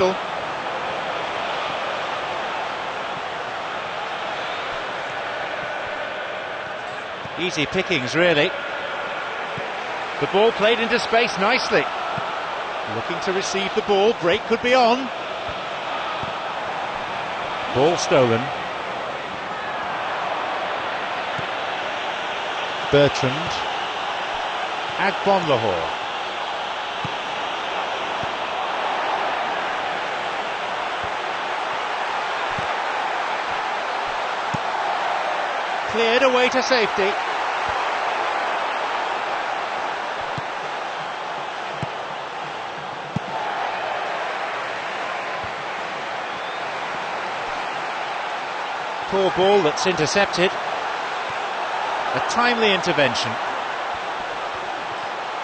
Mendel. Easy pickings, really. The ball played into space nicely. Looking to receive the ball, break could be on. Ball stolen. Bertrand Agbonlahor. Cleared away to safety. Poor ball that's intercepted. A timely intervention.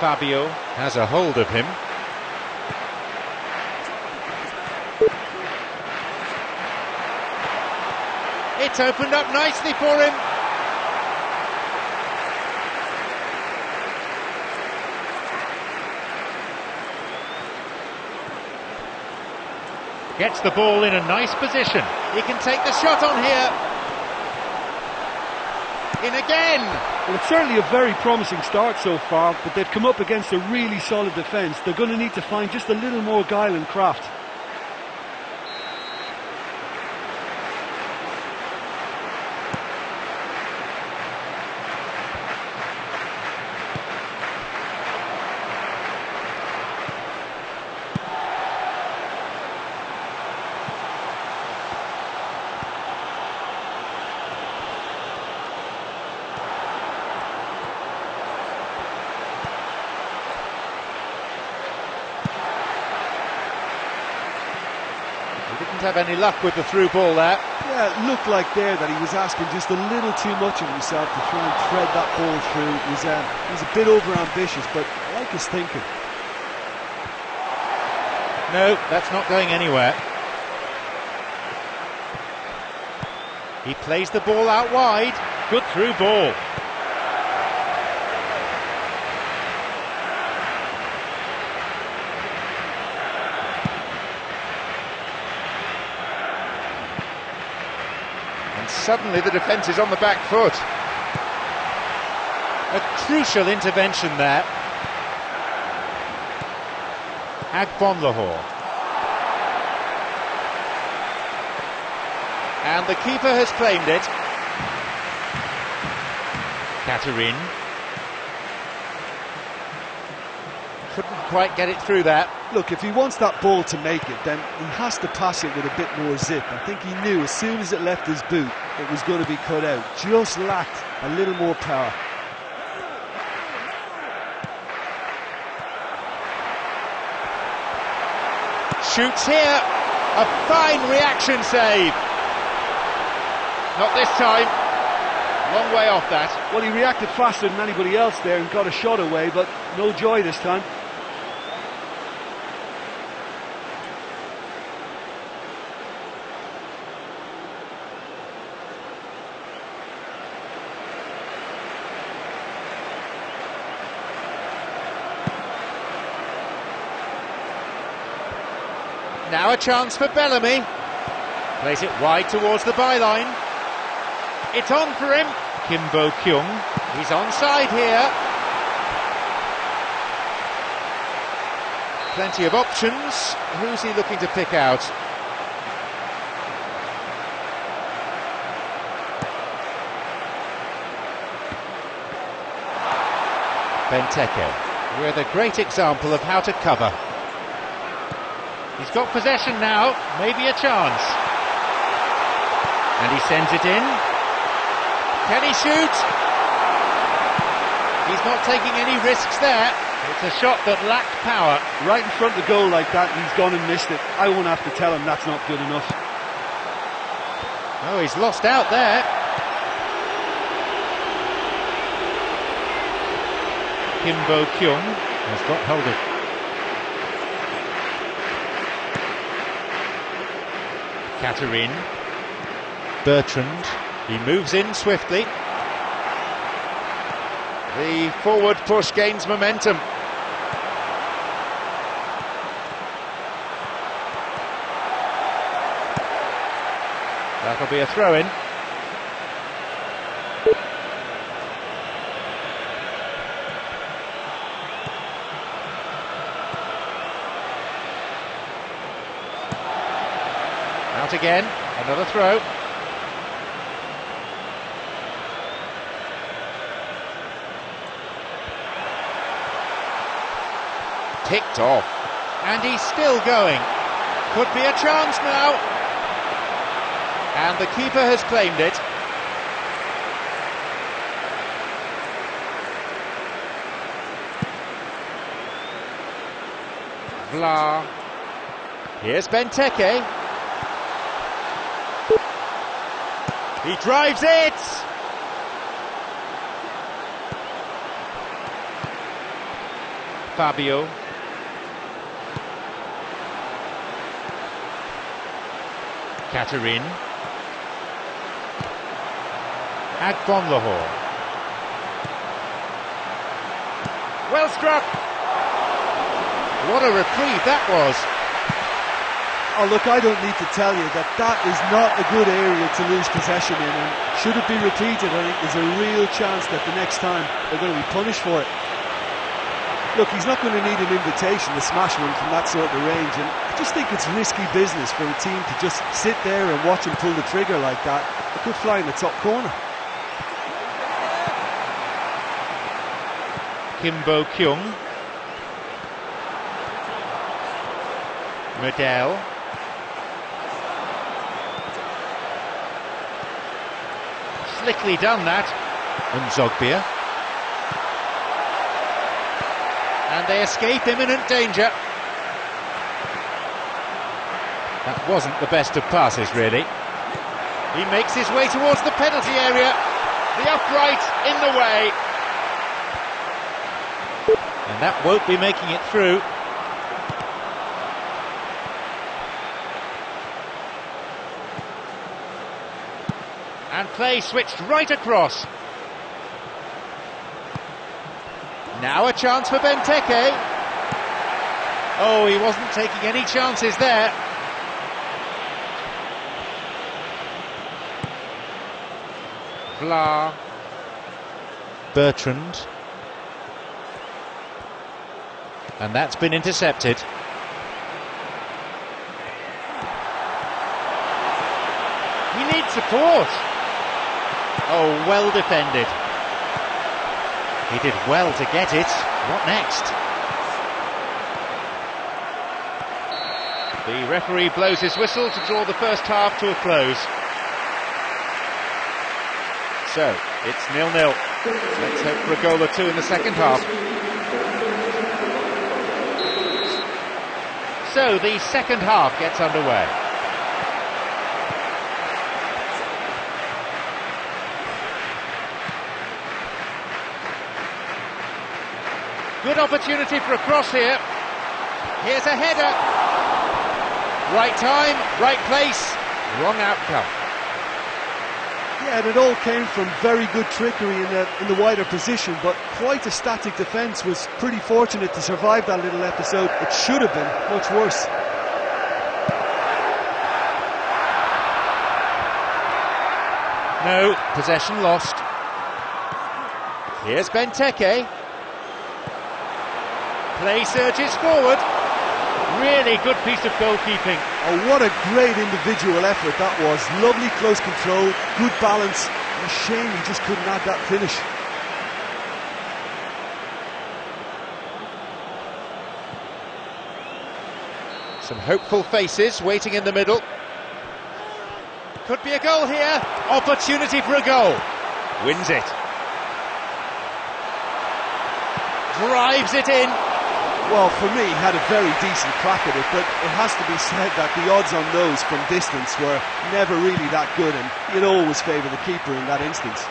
Fabio has a hold of him. It's opened up nicely for him. Gets the ball in a nice position. He can take the shot on here. In again. Well, it's certainly a very promising start so far, but they've come up against a really solid defence. They're going to need to find just a little more guile and craft. Have any luck with the through ball there. Yeah, it looked like there that he was asking just a little too much of himself to try and thread that ball through. He's a bit over-ambitious, but I like his thinking. No, that's not going anywhere. He plays the ball out wide. Good through ball. Suddenly the defence is on the back foot. A crucial intervention there. Agbonlahor. And the keeper has claimed it. Catherine. Couldn't quite get it through that. Look, if he wants that ball to make it, then he has to pass it with a bit more zip. I think he knew as soon as it left his boot, it was going to be cut out. Just lacked a little more power. Shoots here. A fine reaction save. Not this time. Long way off that. Well, he reacted faster than anybody else there and got a shot away, but no joy this time. Now a chance for Bellamy. Plays it wide towards the byline. It's on for him. Kim Bo-kyung. He's onside here. Plenty of options. Who's he looking to pick out? Benteke with a great example of how to cover. He's got possession now, maybe a chance. And he sends it in. Can he shoot? He's not taking any risks there. It's a shot that lacked power. Right in front of the goal like that, he's gone and missed it. I won't have to tell him that's not good enough. Oh, he's lost out there. Kim Bo-kyung has got hold of it. Catherine. Bertrand. He moves in swiftly. The forward push gains momentum. That'll be a throw-in. Out again, another throw. Ticked off, and he's still going. Could be a chance now, and the keeper has claimed it. Vla. Here's Benteke. He drives it. Fabio. Catherine. Agbonlahor. Well struck. What a reprieve that was. Oh look, I don't need to tell you that that is not a good area to lose possession in, and should it be repeated, I think there's a real chance that the next time they're going to be punished for it. Look, he's not going to need an invitation to smash one from that sort of range, and I just think it's risky business for a team to just sit there and watch him pull the trigger like that. It could fly in the top corner. Kim Bo-kyung. Mendel. Slickly done that. And Zogbia. And they escape imminent danger. That wasn't the best of passes, really. He makes his way towards the penalty area. The upright in the way. And that won't be making it through. And play switched right across. Now a chance for Benteke. Oh, he wasn't taking any chances there. Blah. Bertrand. And that's been intercepted. He needs support. Oh, well defended. He did well to get it. What next? The referee blows his whistle to draw the first half to a close. So, it's 0-0. Let's hope for a goal or two in the second half. So, the second half gets underway. Good opportunity for a cross here. Here's a header. Right time, right place, wrong outcome. Yeah, and it all came from very good trickery in the wider position, but quite a static defence. Was pretty fortunate to survive that little episode. It should have been much worse. No, possession lost. Here's Benteke. Play surges forward. Really good piece of goalkeeping. Oh, what a great individual effort that was. Lovely close control, good balance. A shame he just couldn't add that finish. Some hopeful faces waiting in the middle. Could be a goal here. Opportunity for a goal. Wins it. Drives it in. Well, for me, he had a very decent crack at it, but it has to be said that the odds on those from distance were never really that good, and you'd always favour the keeper in that instance.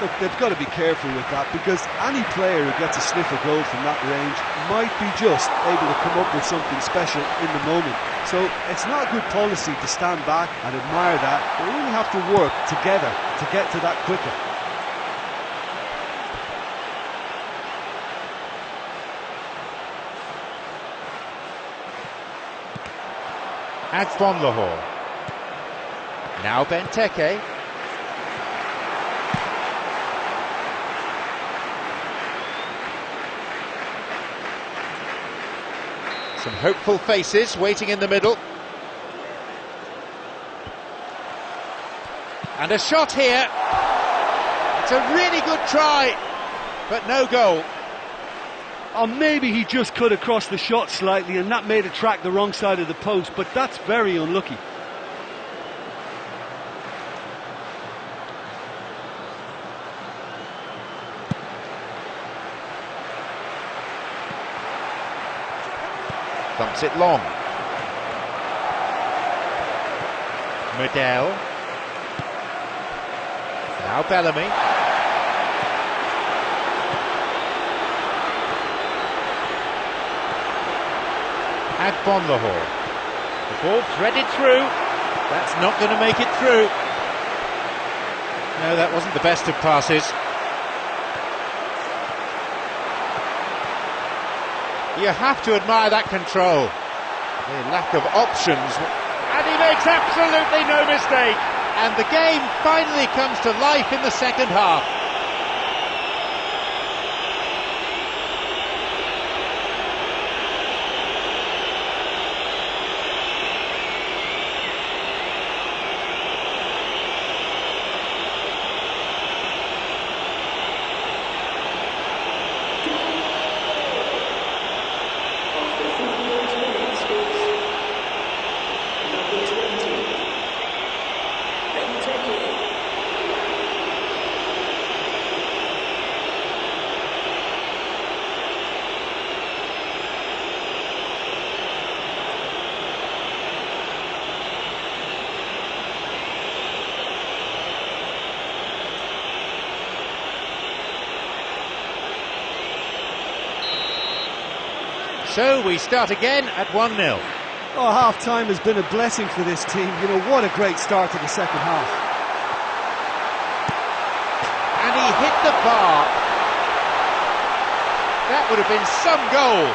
Look, they've got to be careful with that, because any player who gets a sniff of goal from that range might be just able to come up with something special in the moment. So it's not good policy to stand back and admire that. They really have to work together to get to that quicker. Agbonlahor. Now Benteke. Some hopeful faces waiting in the middle. And a shot here. It's a really good try, but no goal. Or maybe he just cut across the shot slightly and that made it track the wrong side of the post, but that's very unlucky. Thumps it long. Mendel. Now Bellamy. Agbonlahor. The ball threaded through. That's not going to make it through. No, that wasn't the best of passes. You have to admire that control. The lack of options. And he makes absolutely no mistake. And the game finally comes to life in the second half. So we start again at 1-0. Oh, half-time has been a blessing for this team. You know, what a great start to the second half. And he hit the bar. That would have been some goal.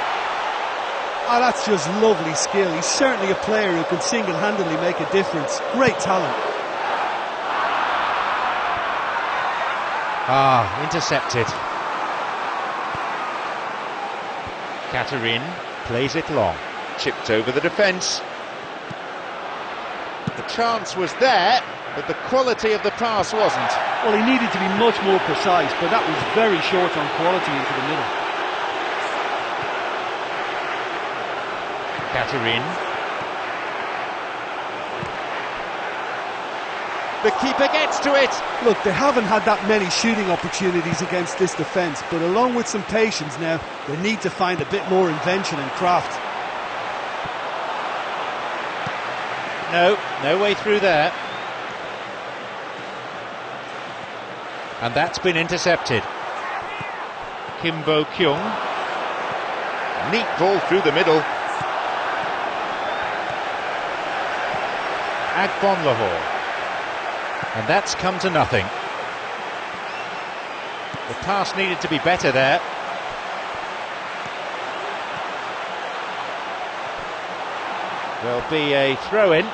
Oh, that's just lovely skill. He's certainly a player who can single-handedly make a difference. Great talent. Ah, intercepted. Catherine plays it long, chipped over the defence. The chance was there, but the quality of the pass wasn't. Well, he needed to be much more precise, but that was very short on quality into the middle. Catherine. The keeper gets to it. Look, they haven't had that many shooting opportunities against this defence, but along with some patience now, they need to find a bit more invention and craft. No way through there. And that's been intercepted. Kim Bo-kyung. Neat ball through the middle. Agbonlahor. And that's come to nothing. The pass needed to be better there. There'll be a throw-in.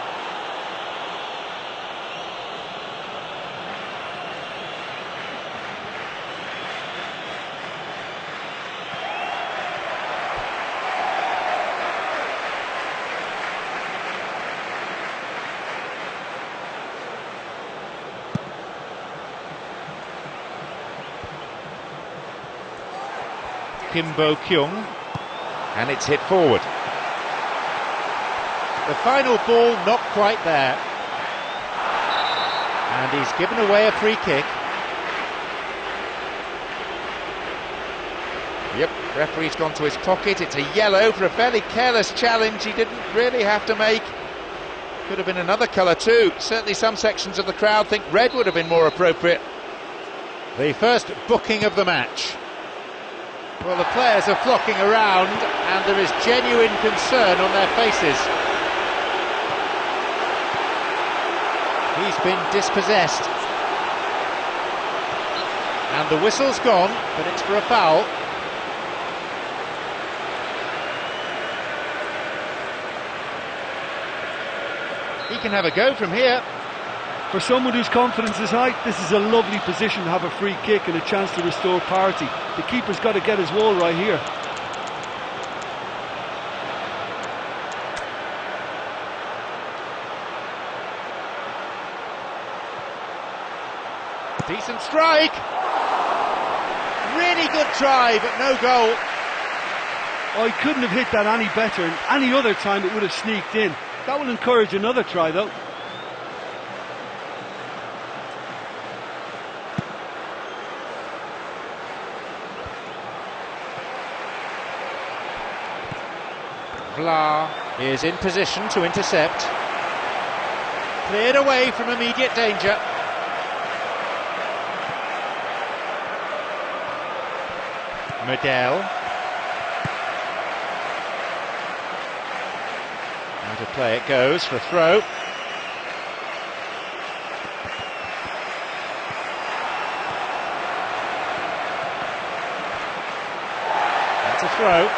Kim Bo-kyung, and it's hit forward. The final ball not quite there, and he's given away a free kick. Yep, referee's gone to his pocket. It's a yellow for a fairly careless challenge. He didn't really have to make. Could have been another colour too. Certainly some sections of the crowd think red would have been more appropriate. The first booking of the match. Well, the players are flocking around, and there is genuine concern on their faces. He's been dispossessed. And the whistle's gone, but it's for a foul. He can have a go from here. For someone whose confidence is high, this is a lovely position to have a free kick and a chance to restore parity. The keeper's got to get his wall right here. Decent strike. Really good try, but no goal. I couldn't have hit that any better, and any other time it would have sneaked in. That will encourage another try, though. Blah is in position to intercept. Cleared away from immediate danger. Mendel. Out of play it goes for a throw. That's a throw.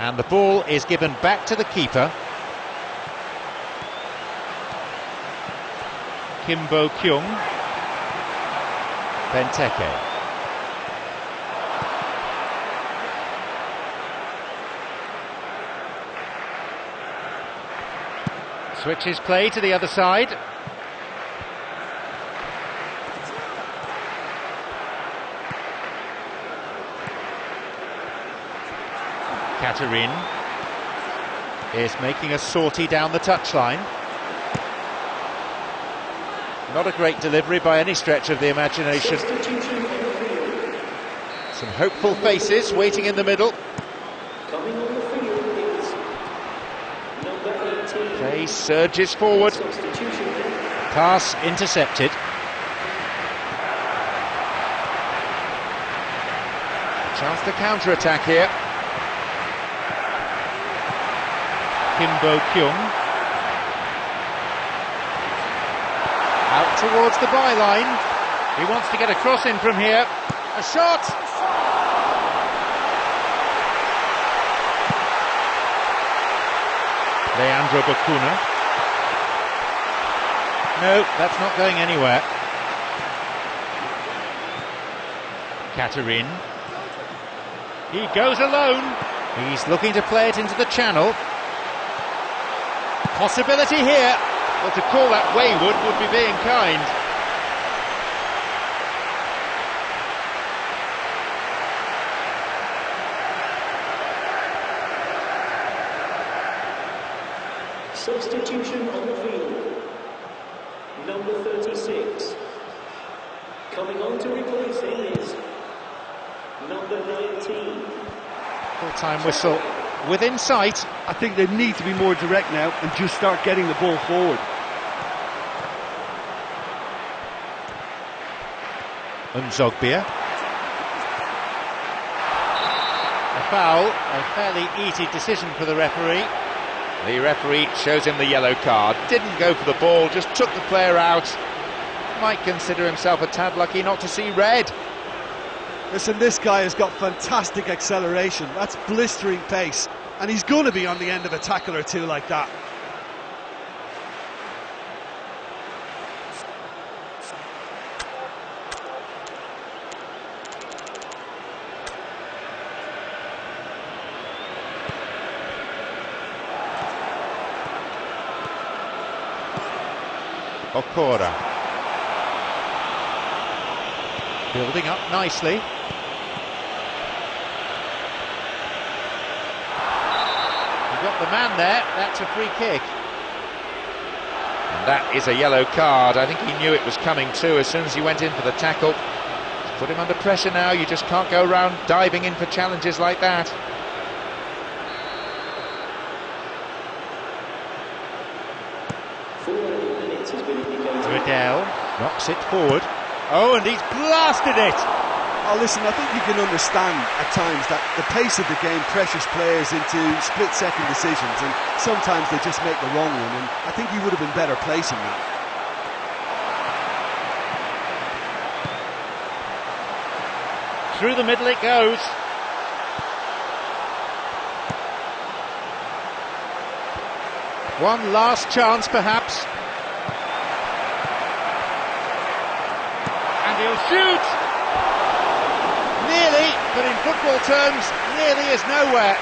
And the ball is given back to the keeper. Kim Bo-kyung. Benteke. Switches play to the other side. Catherine is making a sortie down the touchline. Not a great delivery by any stretch of the imagination. Some hopeful faces waiting in the middle. Play surges forward. Pass intercepted. A chance to counter-attack here. Kim Bo-kyung out towards the byline. He wants to get a cross in from here. A shot! Leandro Bacuna. No, that's not going anywhere. Catherine. He goes alone. He's looking to play it into the channel. Possibility here. Well, to call that wayward would be being kind. Substitution on the field. Number 36. Coming on to replace him is number 19. Full-time whistle. Within sight. I think they need to be more direct now and just start getting the ball forward. And Zogbia. A foul, a fairly easy decision for the referee. The referee shows him the yellow card. Didn't go for the ball, just took the player out. Might consider himself a tad lucky not to see red. Listen, this guy has got fantastic acceleration. That's blistering pace. And he's going to be on the end of a tackle or two like that. Okora. Building up nicely. Got the man there, that's a free kick. And that is a yellow card. I think he knew it was coming too as soon as he went in for the tackle. Put him under pressure now, you just can't go around diving in for challenges like that. Riddell knocks it forward. Oh, and he's blasted it! Oh, listen, I think you can understand at times that the pace of the game pressures players into split-second decisions, and sometimes they just make the wrong one, and I think he would have been better placing that. Through the middle it goes. One last chance perhaps. And he'll shoot! Nearly, but in football terms, nearly is nowhere.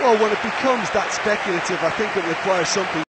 Well, when it becomes that speculative, I think it requires something.